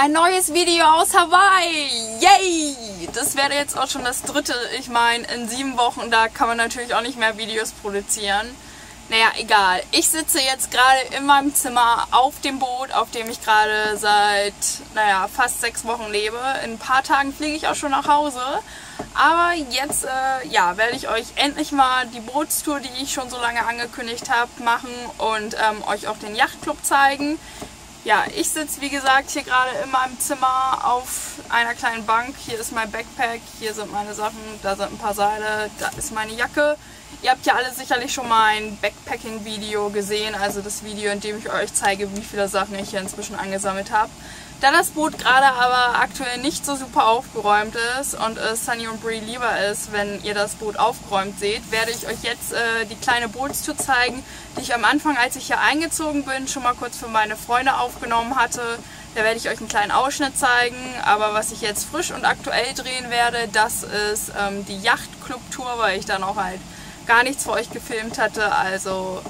Ein neues Video aus Hawaii! Yay! Das wäre jetzt auch schon das dritte. Ich meine, in 7 Wochen, da kann man natürlich auch nicht mehr Videos produzieren. Naja, egal. Ich sitze jetzt gerade in meinem Zimmer auf dem Boot, auf dem ich gerade seit, naja, fast 6 Wochen lebe. In ein paar Tagen fliege ich auch schon nach Hause. Aber jetzt, ja, werde ich euch endlich mal die Bootstour, die ich schon so lange angekündigt habe, machen und euch auch den Yachtclub zeigen. Ja, ich sitze wie gesagt hier gerade in meinem Zimmer auf einer kleinen Bank. Hier ist mein Backpack, hier sind meine Sachen, da sind ein paar Seile, da ist meine Jacke. Ihr habt ja alle sicherlich schon mein Backpacking-Video gesehen, also das Video, in dem ich euch zeige, wie viele Sachen ich hier inzwischen angesammelt habe. Da das Boot gerade aber aktuell nicht so super aufgeräumt ist und es Sunny und Brie lieber ist, wenn ihr das Boot aufgeräumt seht, werde ich euch jetzt die kleine Bootstour zeigen, die ich am Anfang, als ich hier eingezogen bin, schon mal kurz für meine Freunde aufgenommen hatte. Da werde ich euch einen kleinen Ausschnitt zeigen, aber was ich jetzt frisch und aktuell drehen werde, das ist die Yachtclub-Tour, weil ich dann auch halt gar nichts für euch gefilmt hatte. Also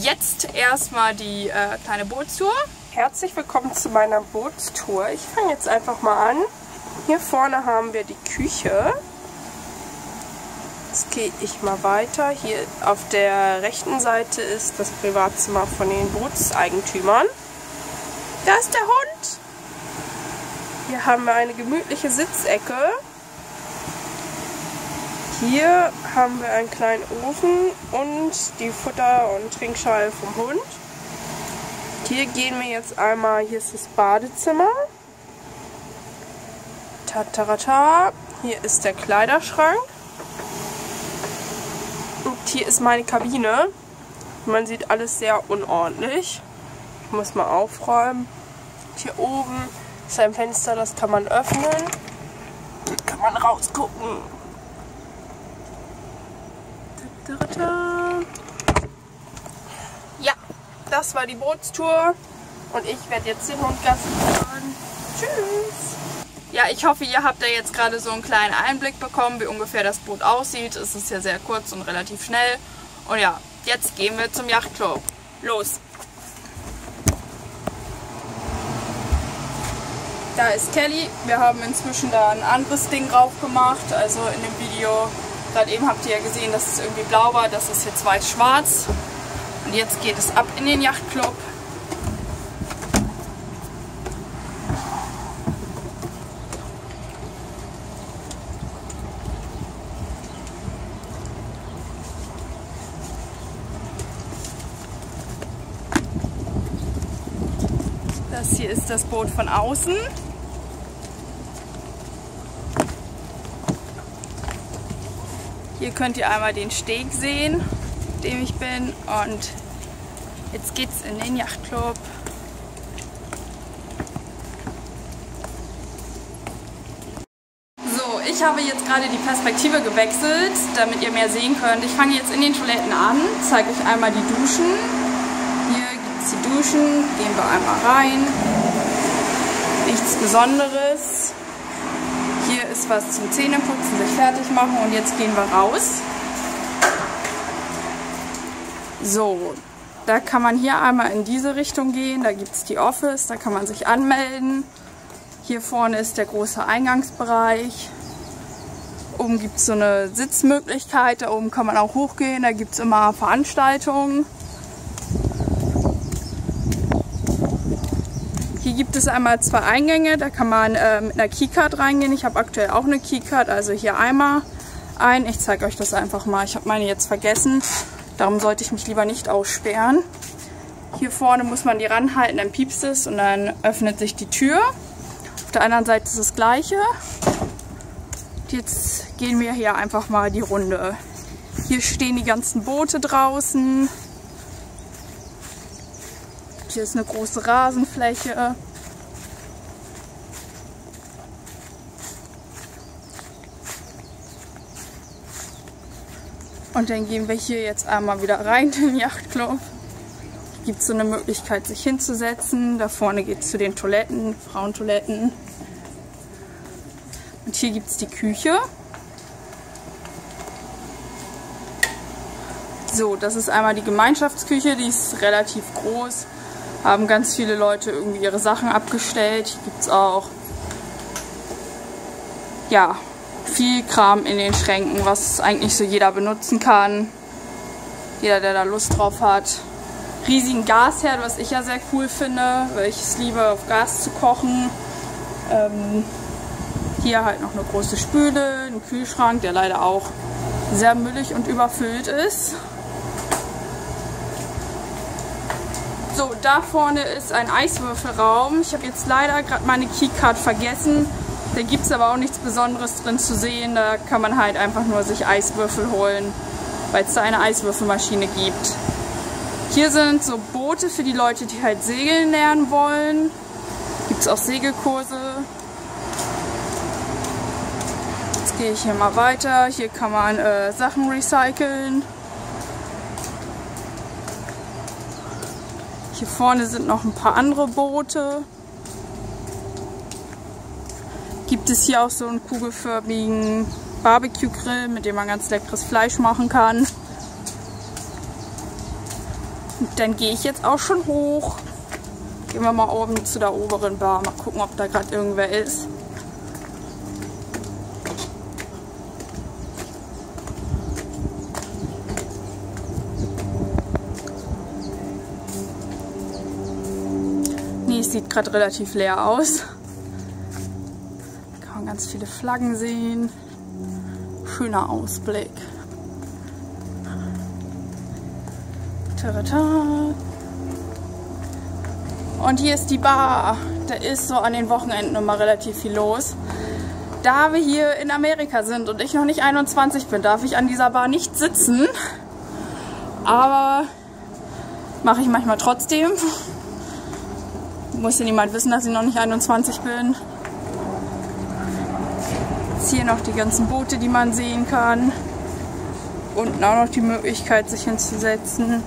jetzt erstmal die kleine Bootstour. Herzlich willkommen zu meiner Bootstour. Ich fange jetzt einfach mal an. Hier vorne haben wir die Küche. Jetzt gehe ich mal weiter. Hier auf der rechten Seite ist das Privatzimmer von den Bootseigentümern. Da ist der Hund. Hier haben wir eine gemütliche Sitzecke. Hier haben wir einen kleinen Ofen und die Futter- und Trinkschale vom Hund. Hier gehen wir jetzt einmal, hier ist das Badezimmer. Tatarata. Hier ist der Kleiderschrank. Und hier ist meine Kabine. Man sieht alles sehr unordentlich. Ich muss mal aufräumen. Hier oben ist ein Fenster, das kann man öffnen. Kann man rausgucken. Tatarata. Das war die Bootstour und ich werde jetzt den Hund Gassi fahren. Tschüss! Ja, ich hoffe, ihr habt da jetzt gerade so einen kleinen Einblick bekommen, wie ungefähr das Boot aussieht. Es ist ja sehr kurz und relativ schnell. Und ja, jetzt gehen wir zum Yachtclub. Los! Da ist Kelly. Wir haben inzwischen da ein anderes Ding drauf gemacht. Also in dem Video, gerade eben habt ihr ja gesehen, dass es irgendwie blau war. Das ist jetzt weiß-schwarz. Und jetzt geht es ab in den Yachtclub. Das hier ist das Boot von außen. Hier könnt ihr einmal den Steg sehen, auf dem ich bin, und jetzt geht's in den Yachtclub. So, ich habe jetzt gerade die Perspektive gewechselt, damit ihr mehr sehen könnt. Ich fange jetzt in den Toiletten an, zeige euch einmal die Duschen. Hier gibt es die Duschen, gehen wir einmal rein. Nichts Besonderes. Hier ist was zum Zähneputzen, sich fertig machen, und jetzt gehen wir raus. So. Da kann man hier einmal in diese Richtung gehen, da gibt es die Office, da kann man sich anmelden. Hier vorne ist der große Eingangsbereich. Oben gibt es so eine Sitzmöglichkeit, da oben kann man auch hochgehen, da gibt es immer Veranstaltungen. Hier gibt es einmal 2 Eingänge, da kann man mit einer Keycard reingehen. Ich habe aktuell auch eine Keycard, also hier einmal ein. Ich zeige euch das einfach mal, ich habe meine jetzt vergessen. Darum sollte ich mich lieber nicht aussperren. Hier vorne muss man die ranhalten, dann piepst es und dann öffnet sich die Tür. Auf der anderen Seite ist das Gleiche. Und jetzt gehen wir hier einfach mal die Runde. Hier stehen die ganzen Boote draußen. Hier ist eine große Rasenfläche. Und dann gehen wir hier jetzt einmal wieder rein in den Yachtclub. Hier gibt es so eine Möglichkeit, sich hinzusetzen. Da vorne geht es zu den Toiletten, Frauentoiletten. Und hier gibt es die Küche. So, das ist einmal die Gemeinschaftsküche, die ist relativ groß. haben ganz viele Leute irgendwie ihre Sachen abgestellt. Hier gibt es auch, ja, viel Kram in den Schränken, was eigentlich so jeder benutzen kann. Jeder, der da Lust drauf hat. Riesigen Gasherd, was ich ja sehr cool finde, weil ich es liebe, auf Gas zu kochen. Hier halt noch eine große Spüle, ein Kühlschrank, der leider auch sehr müllig und überfüllt ist. So, da vorne ist ein Eiswürfelraum. Ich habe jetzt leider gerade meine Keycard vergessen. Da gibt es aber auch nichts Besonderes drin zu sehen. Da kann man halt einfach nur sich Eiswürfel holen, weil es da eine Eiswürfelmaschine gibt. Hier sind so Boote für die Leute, die halt segeln lernen wollen. Gibt es auch Segelkurse. Jetzt gehe ich hier mal weiter. Hier kann man Sachen recyceln. Hier vorne sind noch ein paar andere Boote. Gibt es hier auch so einen kugelförmigen Barbecue-Grill, mit dem man ganz leckeres Fleisch machen kann. Und dann gehe ich jetzt auch schon hoch. Gehen wir mal oben zu der oberen Bar. Mal gucken, ob da gerade irgendwer ist. Nee, es sieht gerade relativ leer aus. Da kann man ganz viele Flaggen sehen. Schöner Ausblick. Und hier ist die Bar. Da ist so an den Wochenenden immer relativ viel los. Da wir hier in Amerika sind und ich noch nicht 21 bin, darf ich an dieser Bar nicht sitzen. Aber mache ich manchmal trotzdem. Muss ja niemand wissen, dass ich noch nicht 21 bin. Jetzt hier noch die ganzen Boote, die man sehen kann. Unten auch noch die Möglichkeit, sich hinzusetzen.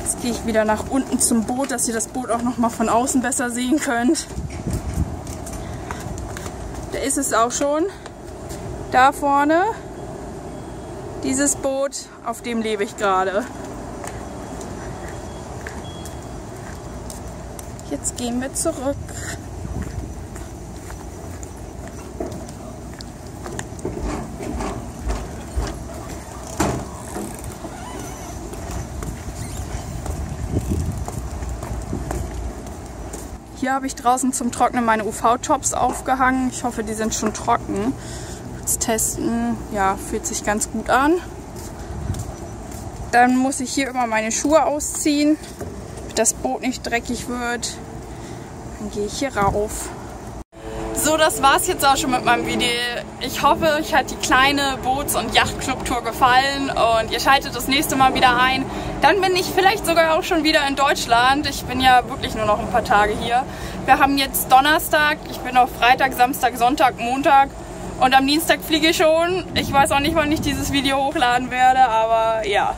Jetzt gehe ich wieder nach unten zum Boot, dass ihr das Boot auch noch mal von außen besser sehen könnt. Da ist es auch schon. Da vorne. Dieses Boot, auf dem lebe ich gerade. Jetzt gehen wir zurück. Hier habe ich draußen zum Trocknen meine UV-Tops aufgehangen. Ich hoffe, die sind schon trocken. Jetzt testen. Ja, fühlt sich ganz gut an. Dann muss ich hier immer meine Schuhe ausziehen, damit das Boot nicht dreckig wird. Dann gehe ich hier rauf. So, das war es jetzt auch schon mit meinem Video. Ich hoffe, euch hat die kleine Boots- und Yachtclub-Tour gefallen und ihr schaltet das nächste Mal wieder ein. Dann bin ich vielleicht sogar auch schon wieder in Deutschland. Ich bin ja wirklich nur noch ein paar Tage hier. Wir haben jetzt Donnerstag, ich bin noch Freitag, Samstag, Sonntag, Montag und am Dienstag fliege ich schon. Ich weiß auch nicht, wann ich dieses Video hochladen werde, aber ja.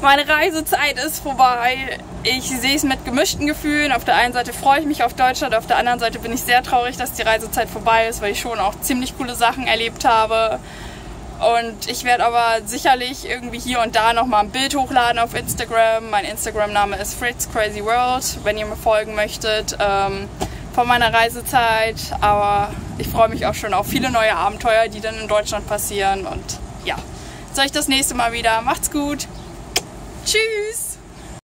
Meine Reisezeit ist vorbei. Ich sehe es mit gemischten Gefühlen. Auf der einen Seite freue ich mich auf Deutschland, auf der anderen Seite bin ich sehr traurig, dass die Reisezeit vorbei ist, weil ich schon auch ziemlich coole Sachen erlebt habe. Und ich werde aber sicherlich irgendwie hier und da nochmal ein Bild hochladen auf Instagram. Mein Instagram-Name ist fritzcrazyworld, wenn ihr mir folgen möchtet, von meiner Reisezeit. Aber ich freue mich auch schon auf viele neue Abenteuer, die dann in Deutschland passieren. Und ja, sehe ich das nächste Mal wieder. Macht's gut. Tschüss.